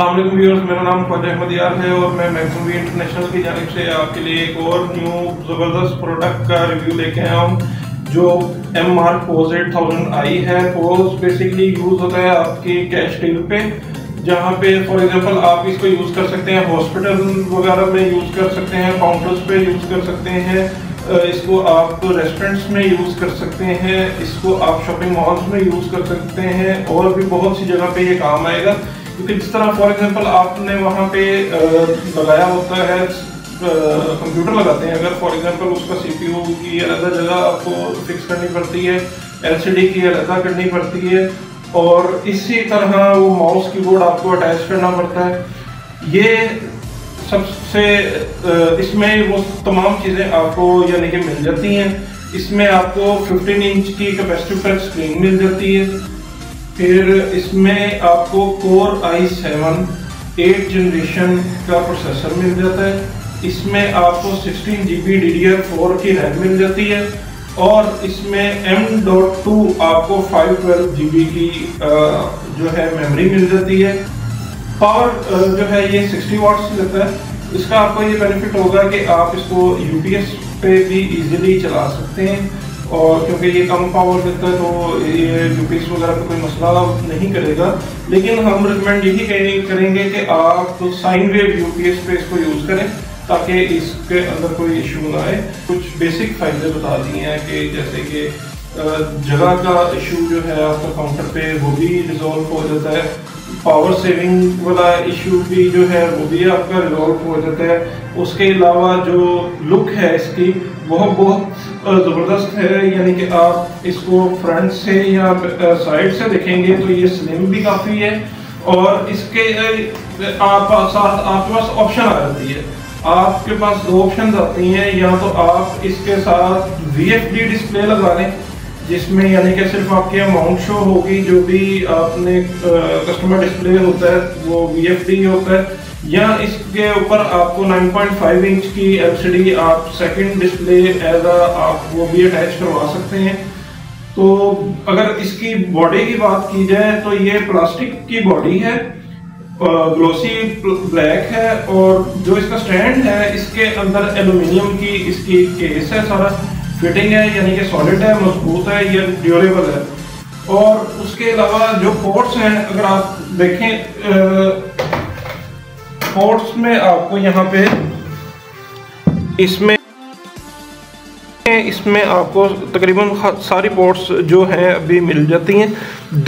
अस्सलाम वालेकुम व्यूअर्स, मेरा नाम फौज अहमद है और मैं मैक्सम-V इंटरनेशनल की जानिब से आपके लिए एक और न्यू ज़बरदस्त प्रोडक्ट का रिव्यू लेके आया हूँ जो M-MARK 8000i है। फोज बेसिकली यूज़ होता है आपके कैश डील पे, जहाँ पे फॉर एग्जांपल आप इसको यूज़ कर सकते हैं, हॉस्पिटल वगैरह में यूज़ कर सकते हैं, काउंटर्स पे यूज़ कर सकते हैं, इसको आप रेस्टोरेंट्स में यूज़ कर सकते हैं, इसको आप शॉपिंग मॉल्स में यूज़ कर सकते हैं और भी बहुत सी जगह पे ये काम आएगा। क्योंकि जिस तरह फॉर एग्जांपल आपने वहाँ पे लगाया होता है, कंप्यूटर लगाते हैं अगर फॉर एग्जांपल, उसका सीपीयू की अलग जगह आपको फिक्स करनी पड़ती है, एलसीडी की अलग करनी पड़ती है और इसी तरह वो माउस कीबोर्ड आपको अटैच करना पड़ता है। ये सबसे इसमें वो तमाम चीज़ें आपको यानी कि मिल जाती हैं। इसमें आपको 15" की कैपेसिटिव टच स्क्रीन मिल जाती है। फिर इसमें आपको कोर i7 8 जनरेशन का प्रोसेसर मिल जाता है। इसमें आपको 16 GB DDR4 की रैम मिल जाती है और इसमें M.2 आपको 512 GB की जो है मेमोरी मिल जाती है। पावर जो है ये 60 W लगता है। इसका आपको ये बेनिफिट होगा कि आप इसको UPS पे भी इजीली चला सकते हैं और क्योंकि ये कम पावर देता है तो ये यूपीएस वगैरह पे कोई मसला नहीं करेगा। लेकिन हम रिकमेंड यही करेंगे कि आप तो साइन वेव यूपीएस पे इसको यूज़ करें ताकि इसके अंदर कोई इशू ना आए। कुछ बेसिक फायदे बता दिए हैं कि जैसे कि जगह का इशू जो है आपका काउंटर पे वो भी रिजॉल्व हो जाता है, पावर सेविंग वाला इशू भी जो है वो भी आपका रिजॉल्व हो जाता है। उसके अलावा जो लुक है इसकी वह बहुत ज़बरदस्त है, यानी कि आप इसको फ्रंट से या साइड से देखेंगे तो ये स्लिम भी काफ़ी है और इसके आपके पास ऑप्शन आ जाती है। आपके पास 2 ऑप्शन आती हैं, या तो आप इसके साथ VFD डिस्प्ले लगा लें जिसमें यानी कि सिर्फ आपकी अमाउंट शो होगी, जो भी आपने कस्टमर डिस्प्ले होता है वो VFD होता है, या इसके ऊपर आपको 9.5" की LCD आप सेकंड डिस्प्ले एज आप वो भी अटैच करवा सकते हैं। तो अगर इसकी बॉडी की बात की जाए तो ये प्लास्टिक की बॉडी है, ग्लोसी ब्लैक है और जो इसका स्टैंड है इसके अंदर एल्यूमिनियम की इसकी केस है, सारा फिटिंग है यानी कि सॉलिड है, मजबूत है, ये ड्यूरेबल है। और उसके अलावा जो पोर्ट्स हैं अगर आप देखें, पोर्ट्स में आपको यहाँ पे इसमें आपको तकरीबन सारी पोर्ट्स जो हैं अभी मिल जाती हैं।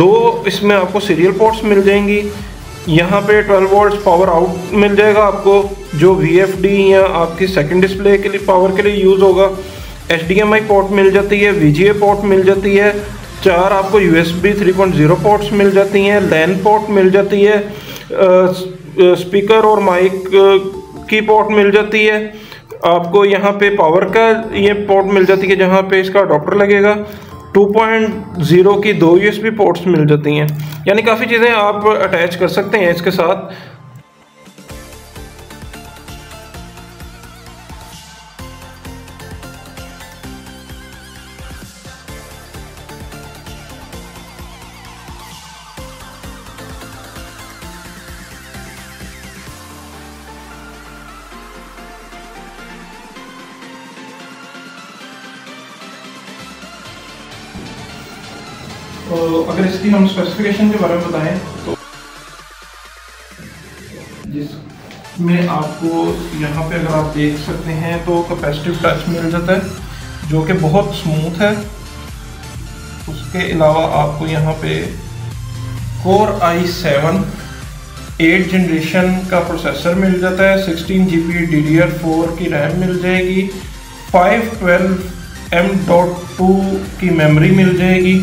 2 इसमें आपको सीरियल पोर्ट्स मिल जाएंगी। यहाँ पे 12 V पावर आउट मिल जाएगा आपको, जो VFD या आपकी सेकंड डिस्प्ले के लिए पावर के लिए यूज़ होगा। HDMI पोर्ट मिल जाती है, VGA पोर्ट मिल जाती है, 4 आपको USB 3.0 पोर्ट्स मिल जाती हैं, LAN पोर्ट मिल जाती है, स्पीकर और माइक की पोर्ट मिल जाती है आपको। यहाँ पे पावर का ये पोर्ट मिल जाती है जहाँ पे इसका अडॉप्टर लगेगा। 2.0 की 2 USB पोर्ट्स मिल जाती हैं, यानी काफ़ी चीज़ें आप अटैच कर सकते हैं इसके साथ। तो अगर इसकी हम स्पेसिफिकेशन के बारे में बताएं तो जिसमें आपको यहाँ पे अगर आप देख सकते हैं तो कैपेसिटिव टच मिल जाता है जो कि बहुत स्मूथ है। उसके अलावा आपको यहाँ पे कोर i7 8 जनरेशन का प्रोसेसर मिल जाता है, 16 GB DDR4 की रैम मिल जाएगी, 512 M.2 की मेमोरी मिल जाएगी।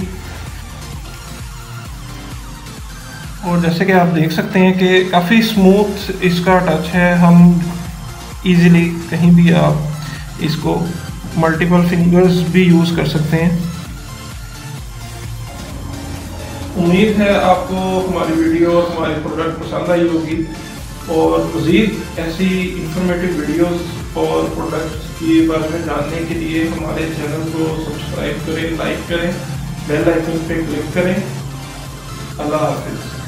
और जैसे कि आप देख सकते हैं कि काफ़ी स्मूथ इसका टच है। हम इजीली कहीं भी आप इसको मल्टीपल फिंगर्स भी यूज़ कर सकते हैं। उम्मीद है आपको हमारी वीडियो और हमारे प्रोडक्ट पसंद आई होगी और मज़ीद ऐसी इंफॉर्मेटिव वीडियोस और प्रोडक्ट्स के बारे में जानने के लिए हमारे चैनल को सब्सक्राइब करें, लाइक करें, बेल आइकन पर क्लिक करें। अल्लाह हाफिज़।